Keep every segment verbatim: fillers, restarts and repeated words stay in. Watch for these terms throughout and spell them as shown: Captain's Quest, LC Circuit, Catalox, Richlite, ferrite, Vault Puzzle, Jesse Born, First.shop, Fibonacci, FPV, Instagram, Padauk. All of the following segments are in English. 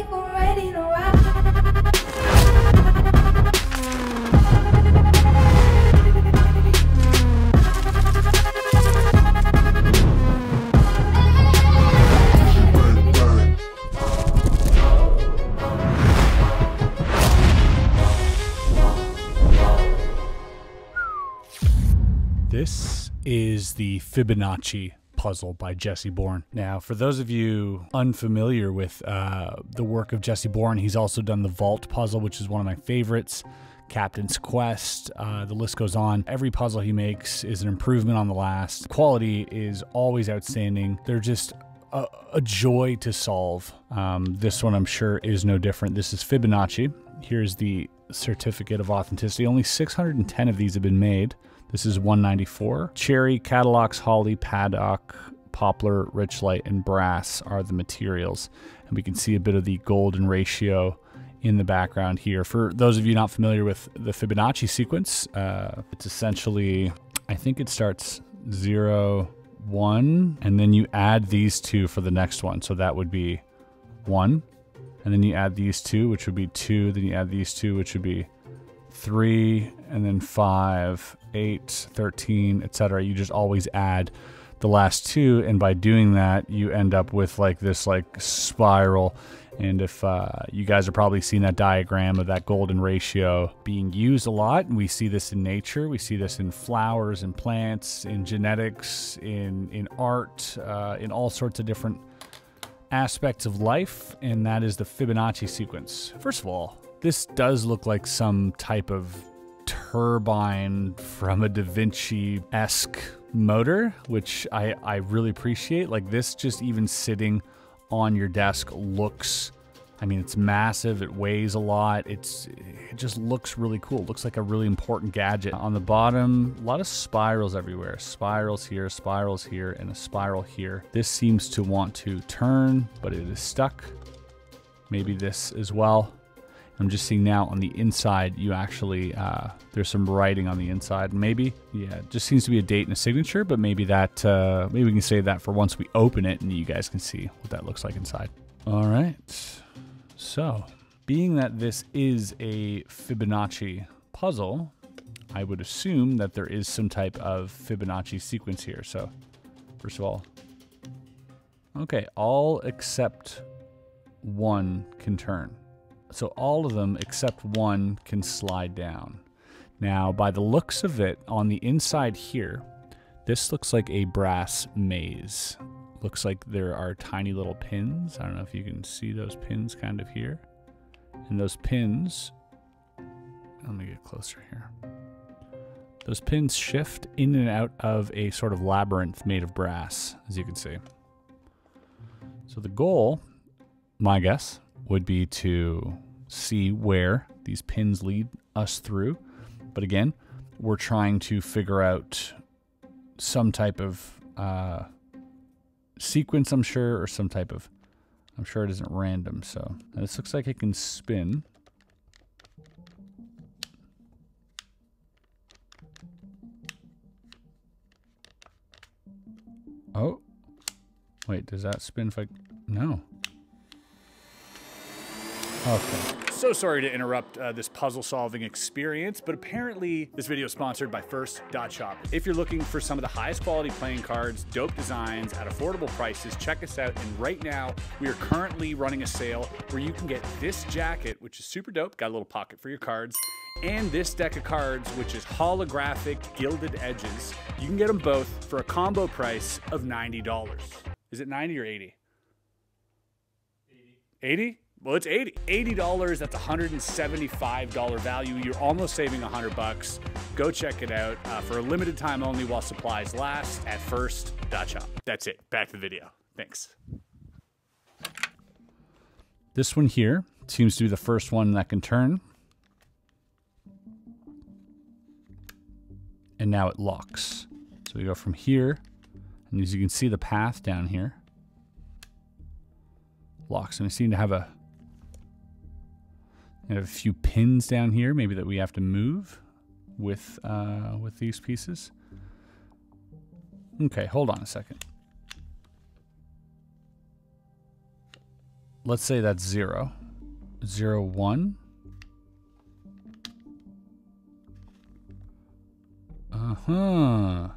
like we're ready to rock. This is the Fibonacci puzzle by Jesse Born. Now, for those of you unfamiliar with uh, the work of Jesse Born, he's also done the Vault Puzzle, which is one of my favorites, Captain's Quest, uh, the list goes on. Every puzzle he makes is an improvement on the last. Quality is always outstanding. They're just a, a joy to solve. Um, this one, I'm sure, is no different. This is Fibonacci. Here's the certificate of authenticity. Only six hundred ten of these have been made. This is one ninety-four. Cherry, Catalox, Holly, Padauk, Poplar, Richlite, and Brass are the materials. And we can see a bit of the golden ratio in the background here. For those of you not familiar with the Fibonacci sequence, uh, it's essentially, I think it starts zero, one, and then you add these two for the next one. So that would be one, and then you add these two, which would be two, then you add these two, which would be three, and then five, eight, thirteen, et cetera. You just always add the last two, and by doing that, you end up with like this like spiral. And if uh, you guys are probably seeing that diagram of that golden ratio being used a lot, and we see this in nature, we see this in flowers and plants, in genetics, in in art, uh, in all sorts of different aspects of life, and that is the Fibonacci sequence. First of all, this does look like some type of turbine from a Da Vinci-esque motor, which I, I really appreciate. Like this just even sitting on your desk looks, I mean, it's massive, it weighs a lot, it's it just looks really cool. It looks like a really important gadget. On the bottom, a lot of spirals everywhere. Spirals here, spirals here, and a spiral here. This seems to want to turn, but it is stuck. Maybe this as well. I'm just seeing now on the inside, you actually, uh, there's some writing on the inside, maybe. Yeah, it just seems to be a date and a signature, but maybe that, uh, maybe we can save that for once we open it and you guys can see what that looks like inside. All right, so being that this is a Fibonacci puzzle, I would assume that there is some type of Fibonacci sequence here. So first of all, okay, all except one can turn. So all of them except one can slide down. Now, by the looks of it, on the inside here, this looks like a brass maze. Looks like there are tiny little pins. I don't know if you can see those pins kind of here. And those pins, let me get closer here. Those pins shift in and out of a sort of labyrinth made of brass, as you can see. So the goal, my guess, would be to see where these pins lead us through. But again, we're trying to figure out some type of uh, sequence, I'm sure, or some type of, I'm sure it isn't random. So now this looks like it can spin. Oh, wait, does that spin if I, no. Okay. So sorry to interrupt uh, this puzzle solving experience, but apparently this video is sponsored by First dot shop. If you're looking for some of the highest quality playing cards, dope designs at affordable prices, check us out. And right now we are currently running a sale where you can get this jacket, which is super dope, got a little pocket for your cards, and this deck of cards, which is holographic gilded edges. You can get them both for a combo price of ninety dollars. Is it ninety or eighty? eighty. eighty? Well, it's eighty dollars. eighty dollars, that's one hundred seventy-five dollar value. You're almost saving one hundred bucks. Go check it out uh, for a limited time only while supplies last at first dot shop. That's it. Back to the video. Thanks. This one here seems to be the first one that can turn. And now it locks. So we go from here, and as you can see the path down here locks. And I seem to have a I have a few pins down here, maybe that we have to move with uh, with these pieces. Okay, hold on a second. Let's say that's zero. Zero, one. Uh-huh.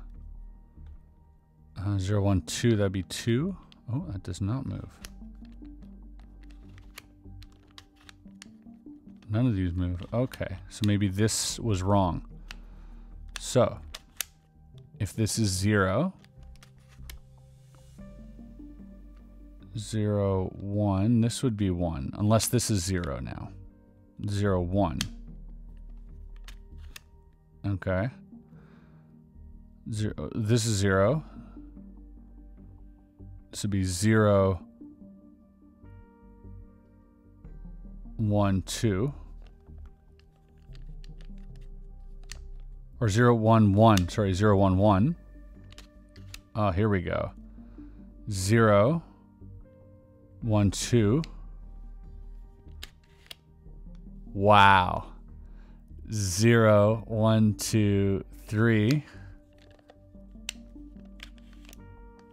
Uh, zero, one, two, that'd be two. Oh, that does not move. None of these move. Okay, so maybe this was wrong. So, if this is zero, zero, one, this would be one, unless this is zero now. Zero, one. Okay. Zero, this is zero. This would be zero, one, two. Or zero, one, one, sorry, zero, one, one. Oh, here we go. Zero, one, two. Wow. Zero, one, two, three.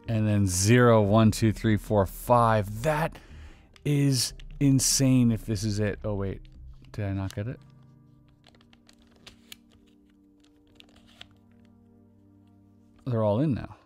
And then zero, one, two, three, four, five. That is insane if this is it. Oh wait, did I not get it? They're all in now.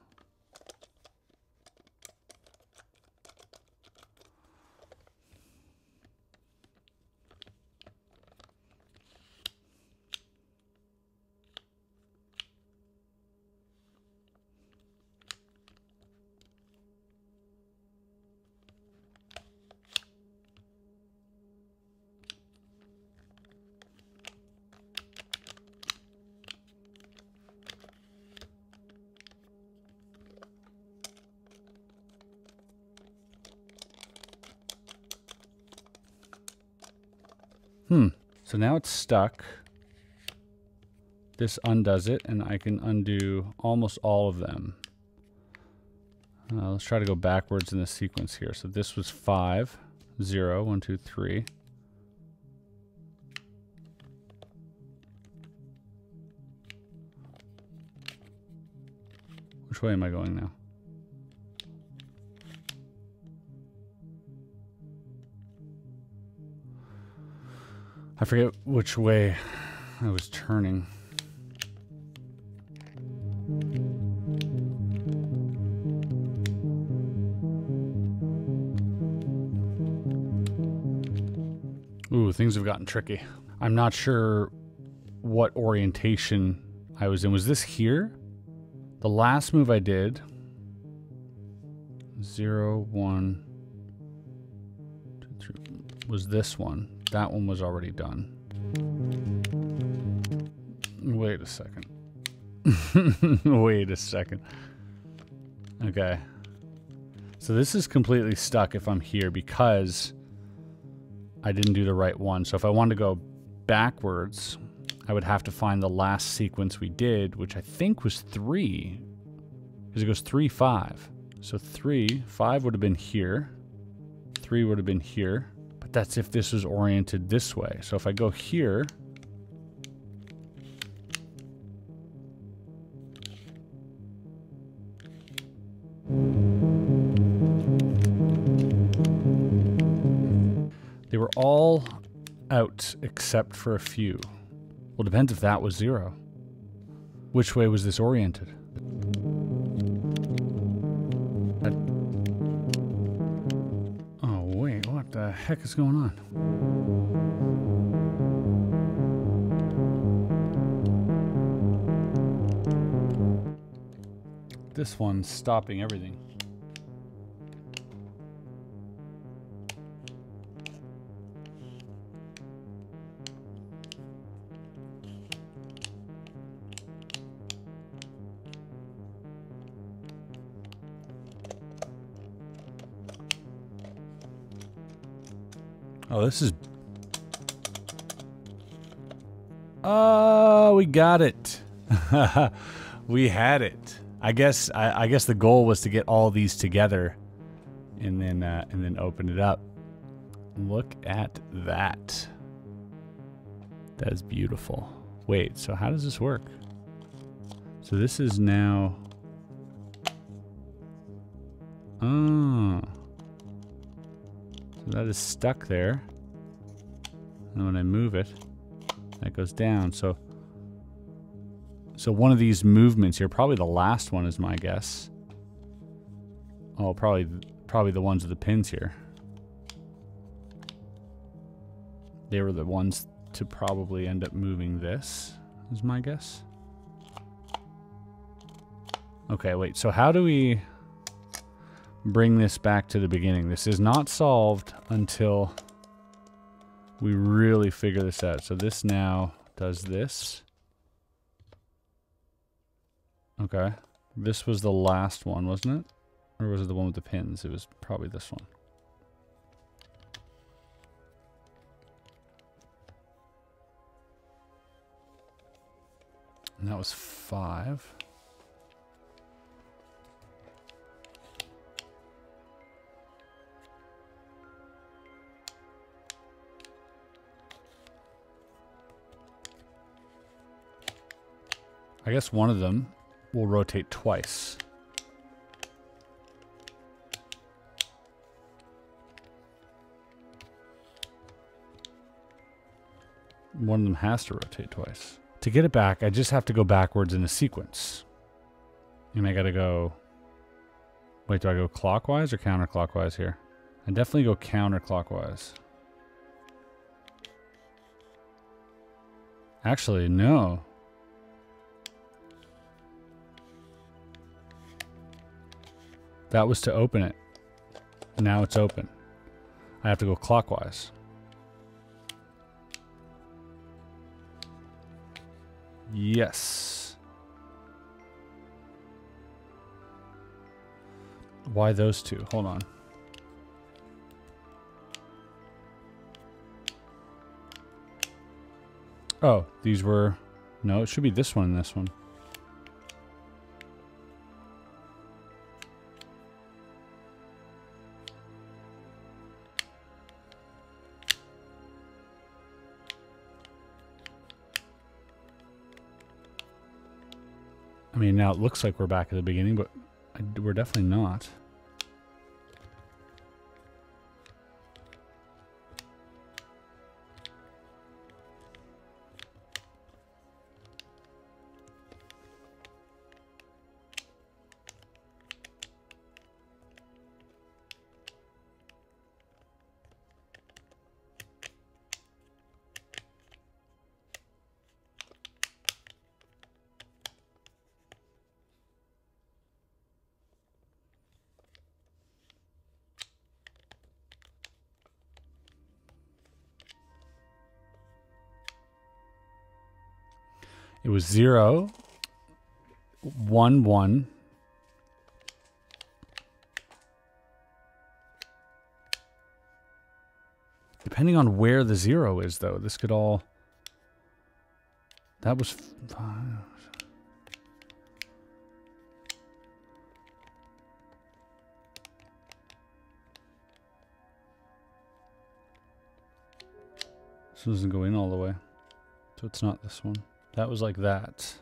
Hmm. So now it's stuck. This undoes it, and I can undo almost all of them. Uh, let's try to go backwards in the sequence here. So this was five, zero, one, two, three. Which way am I going now? I forget which way I was turning. Ooh, things have gotten tricky. I'm not sure what orientation I was in. Was this here? The last move I did. Zero, one, two, three, was this one. That one was already done. Wait a second. Wait a second. Okay. So this is completely stuck if I'm here because I didn't do the right one. So if I wanted to go backwards, I would have to find the last sequence we did, which I think was three, because it goes three, five. So three, five would have been here. Three would have been here. That's if this was oriented this way. So if I go here, they were all out except for a few. Well, it depends if that was zero. Which way was this oriented? What the heck is going on? This one's stopping everything. Oh, this is... Oh, we got it. We had it. I guess I, I guess the goal was to get all these together and then uh, and then open it up. Look at that. That is beautiful. Wait, so how does this work? So this is now... Oh. So that is stuck there. And when I move it, that goes down. So, so one of these movements here, probably the last one is my guess. Oh, probably, probably the ones with the pins here. They were the ones to probably end up moving this, is my guess. Okay, wait, so how do we bring this back to the beginning? This is not solved until we really figure this out. So this now does this. Okay, this was the last one, wasn't it? Or was it the one with the pins? It was probably this one. And that was five. I guess one of them will rotate twice. One of them has to rotate twice. To get it back, I just have to go backwards in a sequence. And I gotta go... Wait, do I go clockwise or counterclockwise here? I definitely go counterclockwise. Actually, no. That was to open it. Now it's open. I have to go clockwise. Yes. Why those two? Hold on. Oh, these were... No, it should be this one and this one. I mean, now it looks like we're back at the beginning, but I, we're definitely not. It was zero, one, one. Depending on where the zero is, though, this could all... That was... Five. This doesn't go in all the way, so it's not this one. That was like that.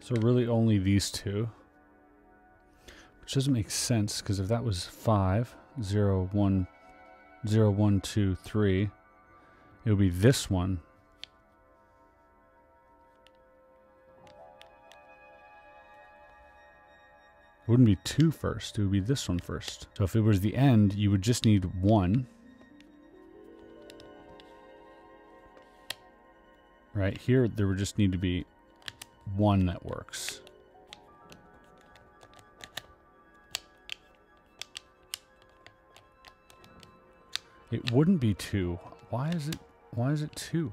So really only these two. Which doesn't make sense, because if that was five, zero, one, zero, one, two, three, it would be this one. It wouldn't be two first, it would be this one first. So if it was the end, you would just need one. Right here, there would just need to be one that works. It wouldn't be two. Why is it, why is it two?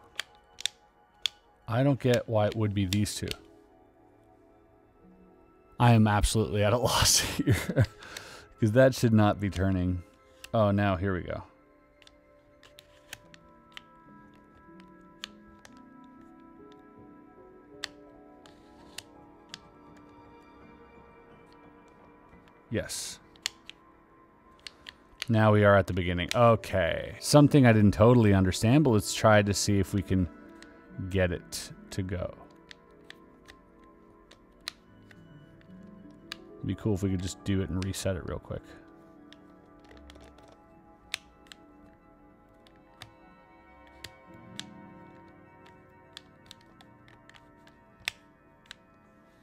I don't get why it would be these two. I am absolutely at a loss here. Because that should not be turning. Oh, now here we go. Yes. Now we are at the beginning. Okay. Something I didn't totally understand, but let's try to see if we can get it to go. It'd be cool if we could just do it and reset it real quick.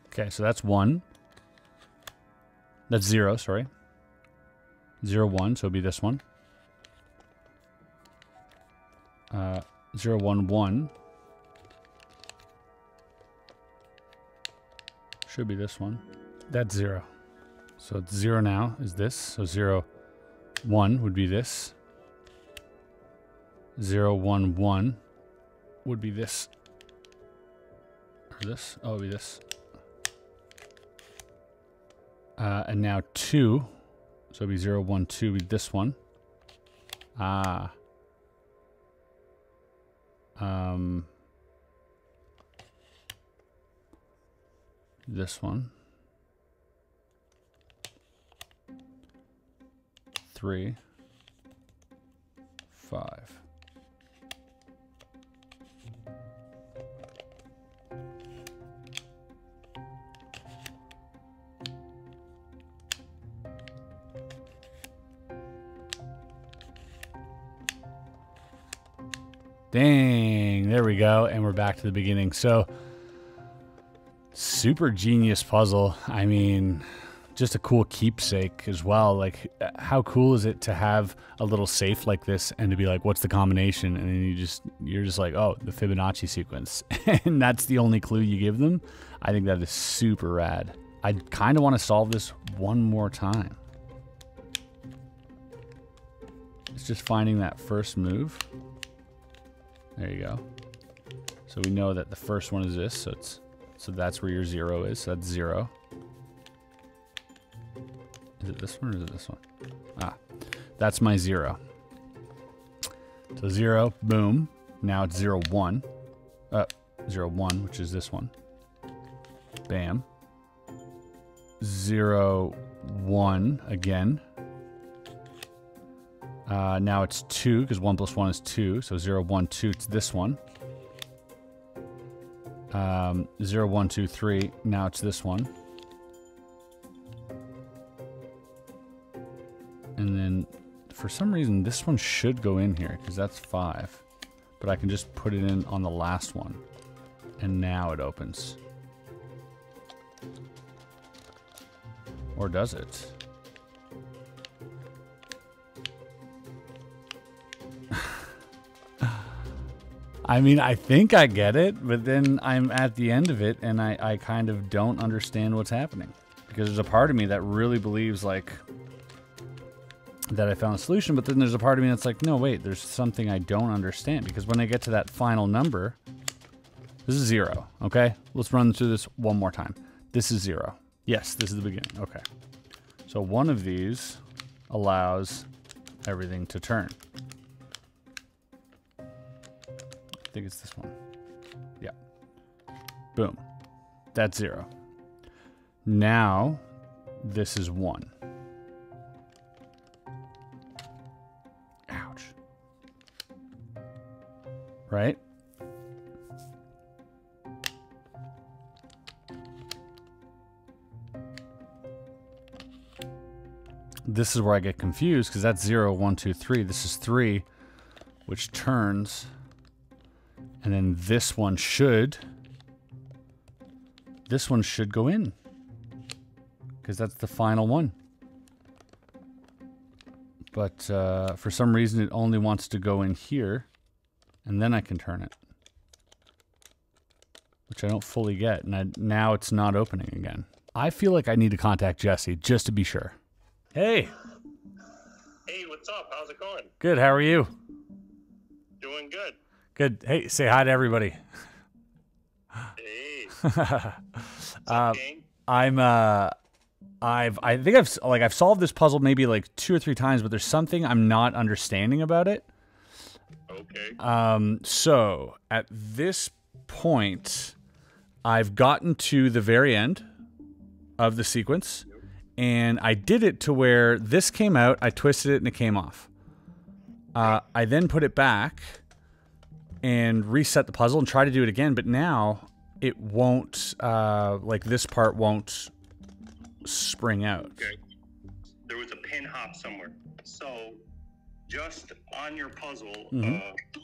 Okay, so that's one. That's zero, sorry. Zero, one, so it'll be this one. Uh, zero, one, one. Should be this one. That's zero. So it's zero now is this. So zero, one would be this. Zero, one, one would be this. Or this, oh, it'll be this. Uh, and now two, so it'll be zero, one, two, be this one. Ah. Um. This one. Three, five. Dang, there we go, and we're back to the beginning. So, super genius puzzle. I mean, just a cool keepsake as well. Like, how cool is it to have a little safe like this and to be like, what's the combination? And then you just, you're just like, oh, the Fibonacci sequence. And that's the only clue you give them. I think that is super rad. I kind of want to solve this one more time. It's just finding that first move. There you go. So we know that the first one is this, so it's, so that's where your zero is, so that's zero. Is it this one or is it this one? Ah, that's my zero. So zero, boom. Now it's zero, one. Uh, zero, one, which is this one. Bam. Zero, one again. Uh, now it's two, because one plus one is two. So zero, one, two, it's this one. Um, zero, one, two, three. Now it's this one. And then, for some reason, this one should go in here, because that's five. But I can just put it in on the last one. And now it opens. Or does it? I mean, I think I get it, but then I'm at the end of it and I, I kind of don't understand what's happening. Because there's a part of me that really believes, like, that I found a solution, but then there's a part of me that's like, no, wait, there's something I don't understand. Because when I get to that final number, this is zero, okay? Let's run through this one more time. This is zero. Yes, this is the beginning, okay. So one of these allows everything to turn. I think it's this one. Yeah. Boom. That's zero. Now, this is one. Ouch. Right? This is where I get confused, because that's zero, one, two, three. This is three, which turns. And then this one should, this one should go in, because that's the final one. But uh, for some reason, it only wants to go in here, and then I can turn it, which I don't fully get. And I, now it's not opening again. I feel like I need to contact Jesse just to be sure. Hey. Hey, what's up? How's it going? Good. How are you? Doing good. Good. Hey, say hi to everybody. Hey. uh, I'm. Uh, I've. I think I've like I've solved this puzzle maybe like two or three times, but there's something I'm not understanding about it. Okay. Um. So at this point, I've gotten to the very end of the sequence, and I did it to where this came out, I twisted it and it came off. Uh, I then put it back and reset the puzzle and try to do it again, but now it won't, uh, like this part won't spring out. Okay. There was a pin hop somewhere. So just on your puzzle, mm-hmm. uh,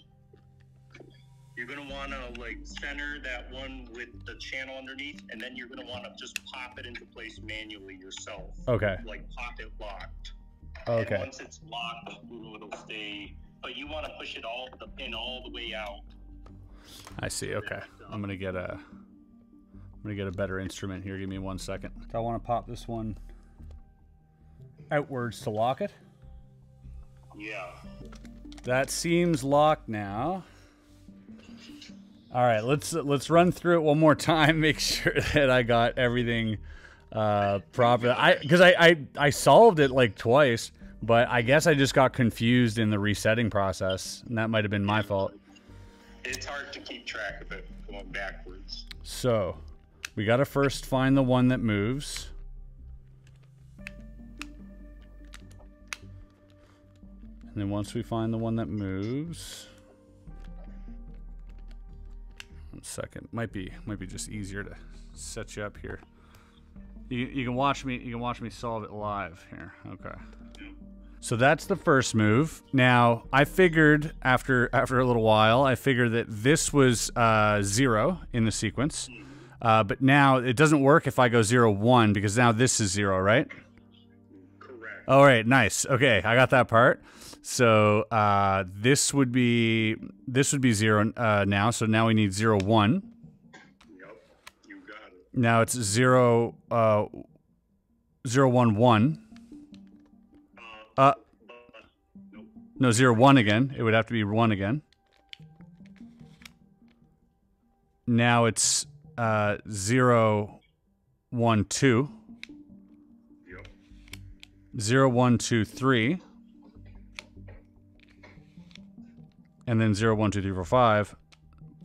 you're going to want to like center that one with the channel underneath, and then you're going to want to just pop it into place manually yourself. Okay. Like pop it locked. Okay. And once it's locked, it'll stay. But you want to push it all, the pin all the way out. I see. Okay. I'm going to get a, I'm going to get a better instrument here. Give me one second. I want to pop this one outwards to lock it. Yeah. That seems locked now. All right, let's let's run through it one more time. Make sure that I got everything uh, proper. I because I, I I solved it like twice, but I guess I just got confused in the resetting process, and that might have been my fault. It's hard to keep track of it going backwards. So, we gotta first find the one that moves. And then once we find the one that moves. Second, might be might be just easier to set you up here. You you can watch me you can watch me solve it live here. Okay. So that's the first move. Now I figured after after a little while, I figured that this was uh, zero in the sequence, uh, but now it doesn't work if I go zero one because now this is zero, right? Correct. All right, nice. Okay, I got that part. So uh, this would be this would be zero uh, now. So now we need zero one. Yep, you got it. Now it's zero uh, zero one one. Uh, uh nope. No, zero one again. It would have to be one again. Now it's uh, zero one two. Yep. Zero one two three. And then zero, one, two, three, four, five.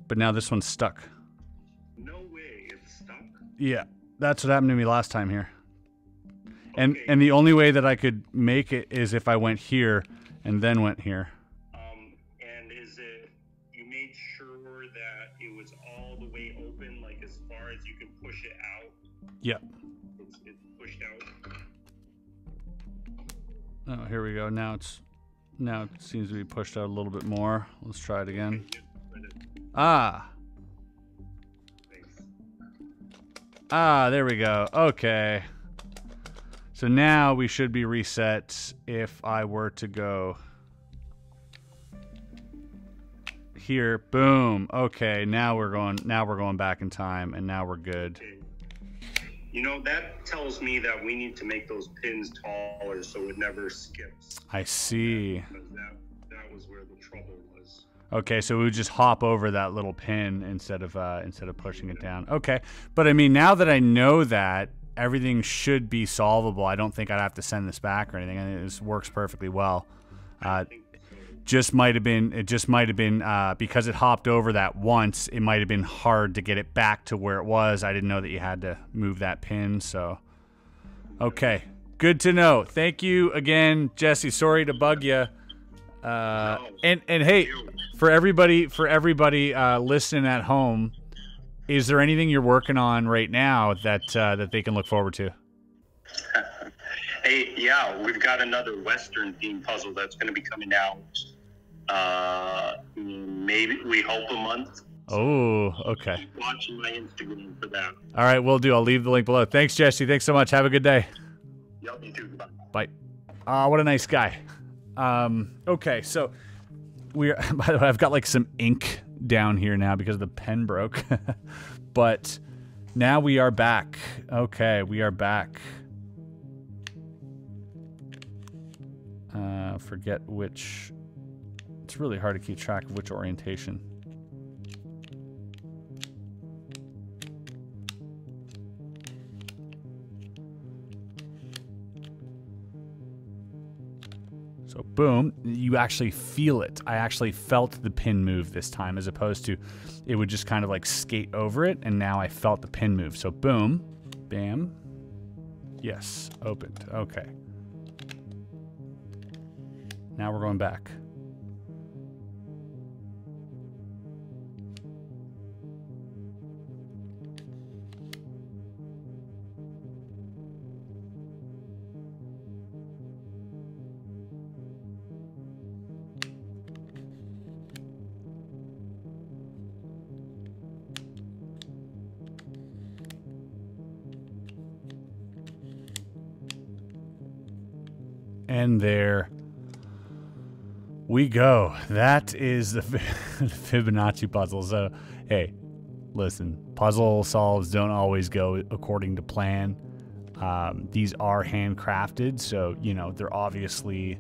But now this one's stuck. No way, it's stuck. Yeah, that's what happened to me last time here. And okay. And the only way that I could make it is if I went here and then went here. Um, and is it you made sure that it was all the way open, like as far as you can push it out? Yep. It's, it's pushed out. Oh, here we go. Now it's. Now it seems to be pushed out a little bit more. Let's try it again. Ah. Ah, there we go. Okay. So now we should be reset if I were to go here. Boom. Okay, now we're going now we're going back in time and now we're good. You know, that tells me that we need to make those pins taller so it never skips. I see. Because that, that was where the trouble was. Okay, so we would just hop over that little pin instead of uh, instead of pushing yeah. it down. Okay, but I mean, now that I know that, everything should be solvable. I don't think I'd have to send this back or anything. I mean, this works perfectly well. Uh, just might have been it just might have been uh because it hopped over that once, it might have been hard to get it back to where it was. I didn't know that you had to move that pin. So okay, good to know. Thank you again, Jesse. Sorry to bug you. Uh and and hey, for everybody for everybody uh listening at home, is there anything you're working on right now that uh that they can look forward to? Hey, yeah, we've got another Western themed puzzle that's going to be coming out. Uh, maybe we hope a month. Oh, okay. Keep watching my Instagram for that. All right, will do. I'll leave the link below. Thanks, Jesse. Thanks so much. Have a good day. Yep, you too. Bye. Bye. Ah, what a nice guy. Um, okay, so we're. By the way, I've got like some ink down here now because the pen broke, but now we are back. Okay, we are back. Uh, forget which. It's really hard to keep track of which orientation. So boom, you actually feel it. I actually felt the pin move this time, as opposed to it would just kind of like skate over it, and now I felt the pin move. So boom, bam, Yes, opened. Okay. Now we're going back. And there we go. That is the Fibonacci puzzle. So, hey, listen, puzzle solves don't always go according to plan. Um, these are handcrafted, so, you know, there obviously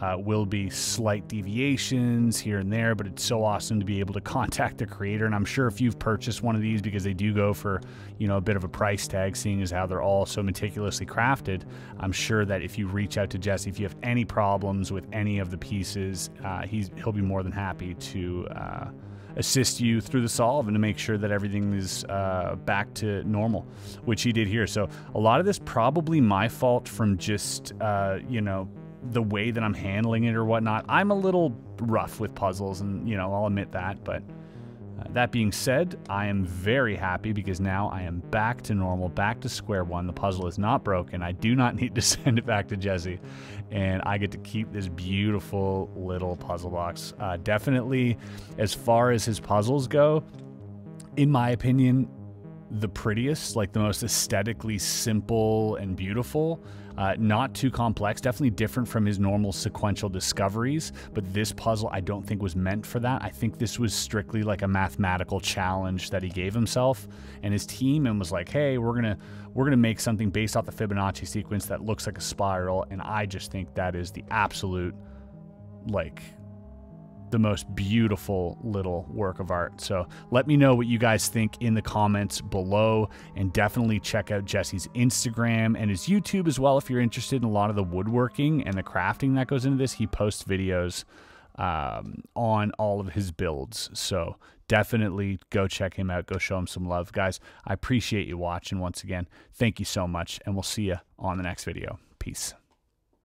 uh, will be slight deviations here and there, but it's so awesome to be able to contact the creator. And I'm sure if you've purchased one of these, because they do go for, you know, a bit of a price tag, seeing as how they're all so meticulously crafted, I'm sure that if you reach out to Jesse, if you have any problems with any of the pieces, uh, he's, he'll be more than happy to uh, assist you through the solve and to make sure that everything is uh, back to normal, which he did here. So a lot of this probably my fault from just, uh, you know, the way that I'm handling it or whatnot. I'm a little rough with puzzles, and, you know, I'll admit that, but uh, that being said, I am very happy because now I am back to normal, back to square one. The puzzle is not broken. I do not need to send it back to Jesse, and I get to keep this beautiful little puzzle box. Uh, definitely, as far as his puzzles go, in my opinion, the prettiest, like the most aesthetically simple and beautiful. Uh, not too complex, definitely different from his normal sequential discoveries, but this puzzle I don't think was meant for that. I think this was strictly like a mathematical challenge that he gave himself and his team, and was like, hey, we're gonna we're gonna make something based off the Fibonacci sequence that looks like a spiral. And I just think that is the absolute, like, the most beautiful little work of art. So let me know what you guys think in the comments below, and definitely check out Jesse's Instagram and his YouTube as well if you're interested in a lot of the woodworking and the crafting that goes into this. He posts videos um, on all of his builds, so definitely go check him out, go show him some love. Guys, I appreciate you watching once again. Thank you so much, and we'll see you on the next video. Peace.